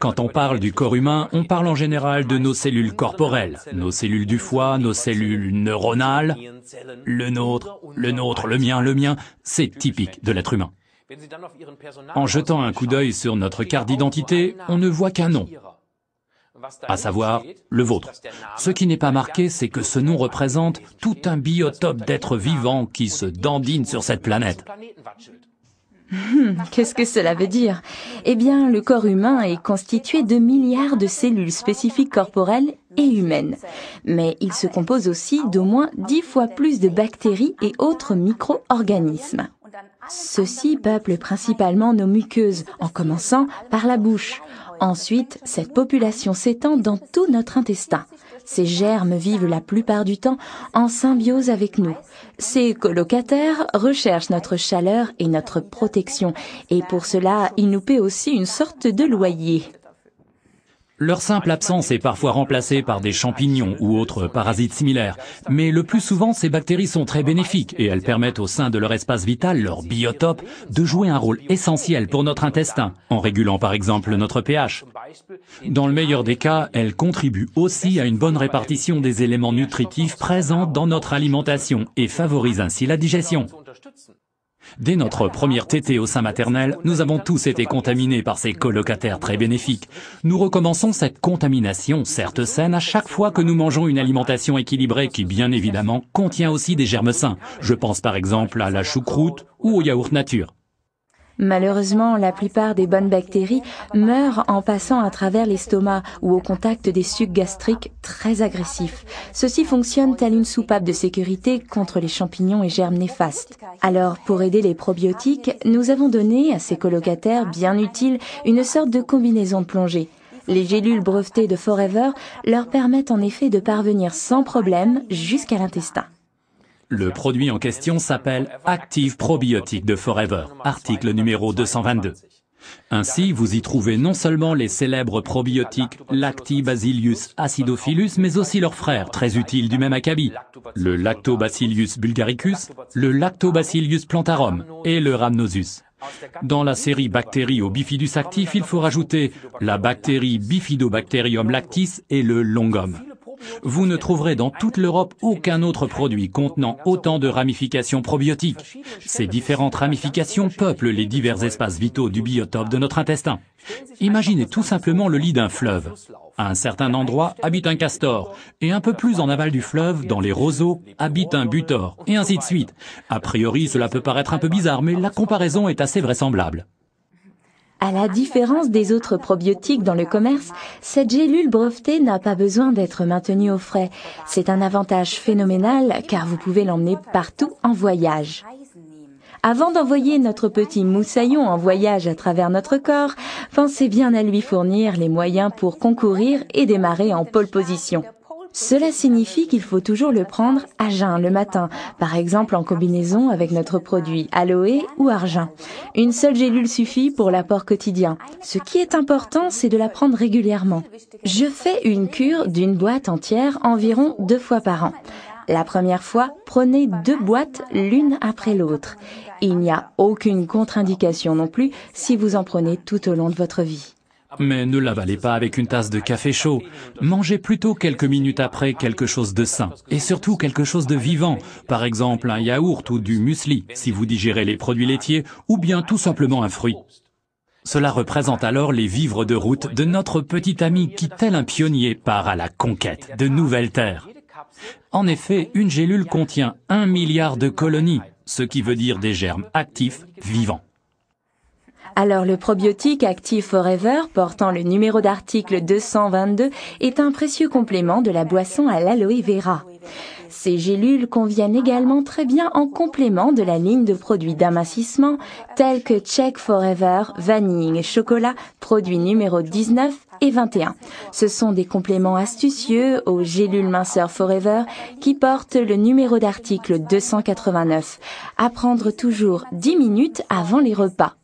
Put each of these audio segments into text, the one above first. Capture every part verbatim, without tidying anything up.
Quand on parle du corps humain, on parle en général de nos cellules corporelles, nos cellules du foie, nos cellules neuronales, le nôtre, le nôtre, le mien, le mien, c'est typique de l'être humain. En jetant un coup d'œil sur notre carte d'identité, on ne voit qu'un nom, à savoir le vôtre. Ce qui n'est pas marqué, c'est que ce nom représente tout un biotope d'êtres vivants qui se dandinent sur cette planète. Hmm, qu'est-ce que cela veut dire? Eh bien, le corps humain est constitué de milliards de cellules spécifiques corporelles et humaines. Mais il se compose aussi d'au moins dix fois plus de bactéries et autres micro-organismes. Ceux-ci peuplent principalement nos muqueuses, en commençant par la bouche. Ensuite, cette population s'étend dans tout notre intestin. Ces germes vivent la plupart du temps en symbiose avec nous. Ces colocataires recherchent notre chaleur et notre protection, et pour cela, ils nous paient aussi une sorte de loyer. Leur simple absence est parfois remplacée par des champignons ou autres parasites similaires, mais le plus souvent, ces bactéries sont très bénéfiques et elles permettent au sein de leur espace vital, leur biotope, de jouer un rôle essentiel pour notre intestin, en régulant par exemple notre pH. Dans le meilleur des cas, elles contribuent aussi à une bonne répartition des éléments nutritifs présents dans notre alimentation et favorisent ainsi la digestion. Dès notre première tétée au sein maternel, nous avons tous été contaminés par ces colocataires très bénéfiques. Nous recommençons cette contamination, certes saine, à chaque fois que nous mangeons une alimentation équilibrée qui, bien évidemment, contient aussi des germes sains. Je pense par exemple à la choucroute ou au yaourt nature. Malheureusement, la plupart des bonnes bactéries meurent en passant à travers l'estomac ou au contact des sucs gastriques très agressifs. Ceux-ci fonctionnent telle une soupape de sécurité contre les champignons et germes néfastes. Alors, pour aider les probiotiques, nous avons donné à ces colocataires bien utiles une sorte de combinaison de plongée. Les gélules brevetées de Forever leur permettent en effet de parvenir sans problème jusqu'à l'intestin. Le produit en question s'appelle Active Probiotic de Forever, article numéro deux cent vingt-deux. Ainsi, vous y trouvez non seulement les célèbres probiotiques Lactobacillus acidophilus, mais aussi leurs frères, très utiles du même acabit, le Lactobacillus bulgaricus, le Lactobacillus plantarum et le Rhamnosus. Dans la série bactéries au bifidus actif, il faut rajouter la bactérie Bifidobacterium lactis et le Longum. Vous ne trouverez dans toute l'Europe aucun autre produit contenant autant de ramifications probiotiques. Ces différentes ramifications peuplent les divers espaces vitaux du biotope de notre intestin. Imaginez tout simplement le lit d'un fleuve. À un certain endroit habite un castor, et un peu plus en aval du fleuve, dans les roseaux, habite un butor, et ainsi de suite. A priori, cela peut paraître un peu bizarre, mais la comparaison est assez vraisemblable. À la différence des autres probiotiques dans le commerce, cette gélule brevetée n'a pas besoin d'être maintenue au frais. C'est un avantage phénoménal car vous pouvez l'emmener partout en voyage. Avant d'envoyer notre petit moussaillon en voyage à travers notre corps, pensez bien à lui fournir les moyens pour concourir et démarrer en pole position. Cela signifie qu'il faut toujours le prendre à jeun le matin, par exemple en combinaison avec notre produit aloe ou argent. Une seule gélule suffit pour l'apport quotidien. Ce qui est important, c'est de la prendre régulièrement. Je fais une cure d'une boîte entière environ deux fois par an. La première fois, prenez deux boîtes l'une après l'autre. Il n'y a aucune contre-indication non plus si vous en prenez tout au long de votre vie. Mais ne l'avalez pas avec une tasse de café chaud. Mangez plutôt quelques minutes après quelque chose de sain, et surtout quelque chose de vivant, par exemple un yaourt ou du muesli, si vous digérez les produits laitiers, ou bien tout simplement un fruit. Cela représente alors les vivres de route de notre petit ami qui, tel un pionnier, part à la conquête de nouvelles terres. En effet, une gélule contient un milliard de colonies, ce qui veut dire des germes actifs, vivants. Alors le probiotique Active Forever, portant le numéro d'article deux cent vingt-deux, est un précieux complément de la boisson à l'aloe vera. Ces gélules conviennent également très bien en complément de la ligne de produits d'amincissement, tels que Check Forever, vanille et chocolat, produits numéros dix-neuf et vingt et un. Ce sont des compléments astucieux aux gélules minceurs Forever qui portent le numéro d'article deux cent quatre-vingt-neuf, à prendre toujours dix minutes avant les repas.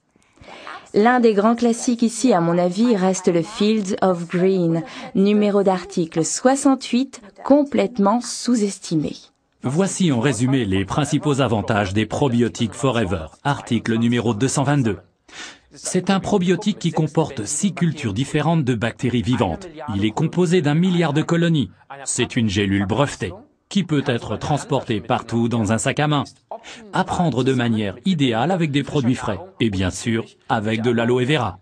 L'un des grands classiques ici, à mon avis, reste le Fields of Green, numéro d'article soixante-huit, complètement sous-estimé. Voici en résumé les principaux avantages des probiotiques Forever, article numéro deux cent vingt-deux. C'est un probiotique qui comporte six cultures différentes de bactéries vivantes. Il est composé d'un milliard de colonies. C'est une gélule brevetée, qui peut être transportée partout dans un sac à main. À prendre de manière idéale avec des produits frais. Et bien sûr, avec de l'aloe vera.